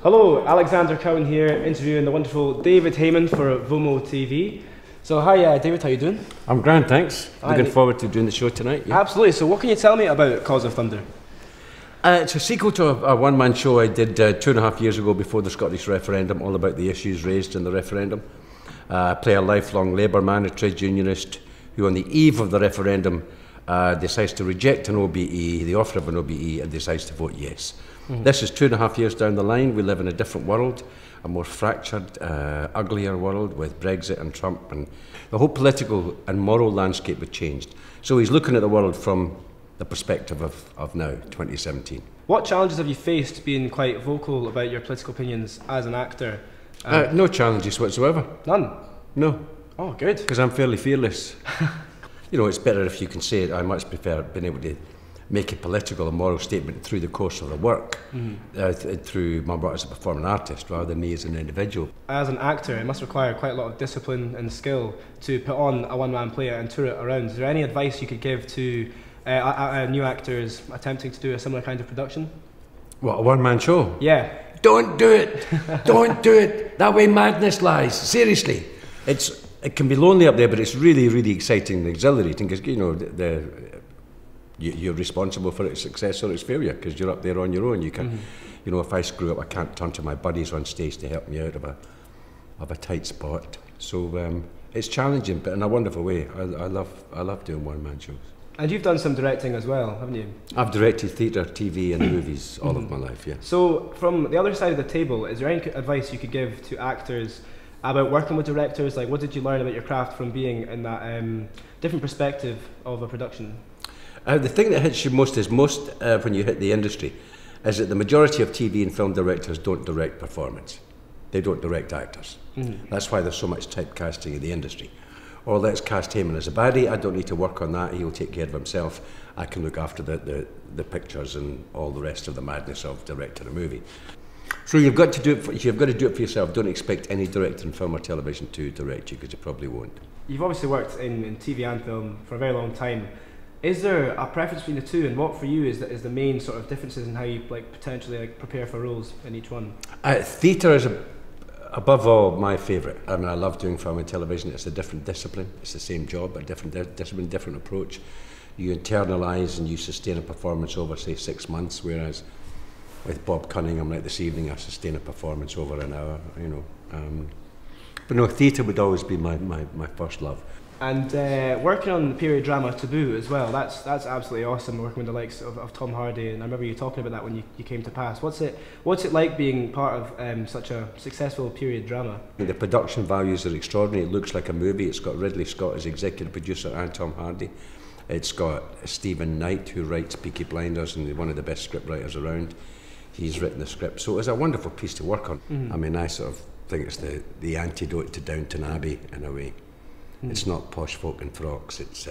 Hello, Alexander Cowan here, interviewing the wonderful David Hayman for VOMO TV. So hi David, how you doing? I'm grand, thanks. Looking forward to doing the show tonight. Yeah. Absolutely. So what can you tell me about Cause of Thunder? It's a sequel to a one-man show I did 2.5 years ago before the Scottish referendum, all about the issues raised in the referendum. I play a lifelong Labour man, a trade unionist, who on the eve of the referendum decides to reject an OBE, the offer of an OBE, and decides to vote yes. Mm-hmm. This is 2.5 years down the line. We live in a different world, a more fractured, uglier world with Brexit and Trump, and the whole political and moral landscape has changed. So he's looking at the world from the perspective of now, 2017. What challenges have you faced being quite vocal about your political opinions as an actor? No challenges whatsoever. None? No. Oh, good. Because I'm fairly fearless. You know, it's better if you can say it. I much prefer being able to make a political and moral statement through the course of the work, through my work as a performing artist rather than me as an individual. As an actor, it must require quite a lot of discipline and skill to put on a one-man play and tour it around. Is there any advice you could give to new actors attempting to do a similar kind of production? What, a one-man show? Yeah. Don't do it! Don't do it! That way madness lies. Seriously. It can be lonely up there, but it's really, really exciting and exhilarating because, you know, you're responsible for its success or its failure because you're up there on your own. You can, you know, if I screw up, I can't turn to my buddies on stage to help me out of a tight spot. So it's challenging, but in a wonderful way. I love doing one-man shows. And you've done some directing as well, haven't you? I've directed theatre, TV, and movies all of my life. Yeah. So from the other side of the table, is there any advice you could give to actors about working with directors? Like, what did you learn about your craft from being in that different perspective of a production? The thing that hits you most is when you hit the industry, is that the majority of TV and film directors don't direct performance. They don't direct actors. That's why there's so much typecasting in the industry. Or let's cast Hayman as a baddie, I don't need to work on that, he'll take care of himself, I can look after the pictures and all the rest of the madness of directing a movie. So you've got to do it for yourself. Don't expect any director in film or television to direct you, because you probably won't. You've obviously worked in TV and film for a very long time. Is there a preference between the two, and what for you is the main sort of differences in how you potentially prepare for roles in each one? Theatre is above all my favourite. I mean, I love doing film and television. It's a different discipline. It's the same job, but different discipline, different approach. You internalise and you sustain a performance over, say, 6 months, whereas with Bob Cunningham, like this evening, I sustain a performance over an hour, you know. But no, theatre would always be my first love. And working on the period drama Taboo as well, that's absolutely awesome, working with the likes of Tom Hardy, and I remember you talking about that when you came to pass. What's it like being part of such a successful period drama? The production values are extraordinary. It looks like a movie. It's got Ridley Scott as executive producer and Tom Hardy. It's got Stephen Knight, who writes Peaky Blinders and one of the best script writers around. He's written the script, so it's a wonderful piece to work on. I mean, I sort of think it's the antidote to Downton Abbey in a way. It's not posh folk in frocks, it's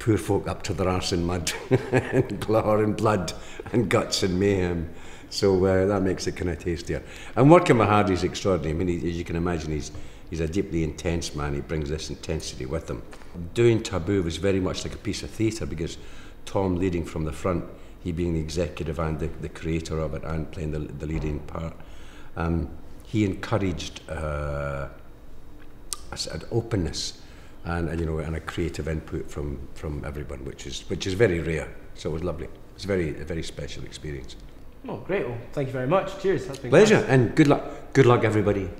poor folk up to their arse in mud and glory and blood and guts and mayhem. So that makes it kind of tastier. And working with Hardy's extraordinary. I mean, as you can imagine, he's a deeply intense man. He brings this intensity with him. Doing Taboo was very much like a piece of theatre because Tom leading from the front, he being the executive and the creator of it and playing the leading part, he encouraged an openness and you know, and a creative input from everyone, which is very rare. So it was lovely. It's a very special experience. Oh, great! Well, thank you very much. Cheers. That's been pleasure, and good luck everybody.